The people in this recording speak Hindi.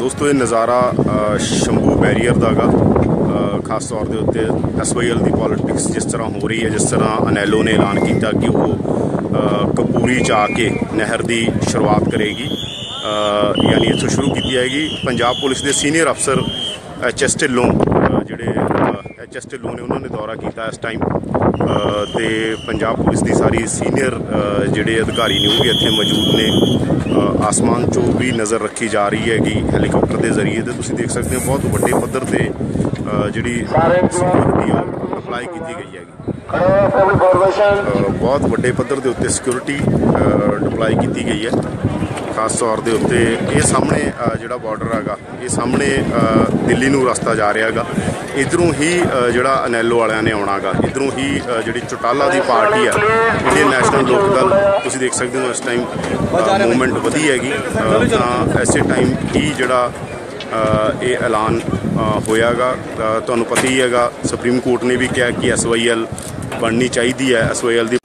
दोस्तों ये नज़ारा शंभू बैरियर का गा खास तौर के उत्ते SYL की पॉलिटिक्स जिस तरह हो रही है, जिस तरह AELO ने ऐलान किया कि वो कपूरी जाके नहर की शुरुआत करेगी, यानी इतों शुरू की जाएगी। पंजाब पुलिस के सीनियर अफसर H S ढिल्लों जोड़े H S ढिल्लों ने उन्होंने दौरा किया इस टाइम, तो पंजाब पुलिस की सारी सीनियर जोड़े अधिकारी ने वो भी इतने मौजूद ने। आसमान चो भी नज़र रखी जा रही है कि हैलीकॉप्टर के जरिए, तो तुम देख सकते हो बहुत बड़े पद्धर से जी अप्लाई की गई है, बहुत बड़े पद्धर के उत्ते सिक्योरिटी अप्लाई की गई है। खास तौर के उत्ते ये सामने जोड़ा बॉर्डर हैगा, ये सामने दिल्ली नूं रास्ता जा रहा हैगा, इधरों ही जोड़ा AELO वालियां ने आना गा, इधरों ही जी चौटाला की पार्टी है इंडियन नैशनल लोकदल, तुम देख सकते हो इस टाइम मूवमेंट वधी हैगी। इसे टाइम ही जोड़ा ये ऐलान होया गा, तो पता ही हैगा सुप्रीम कोर्ट ने भी कहा कि SYL बननी चाहिए है, SYL की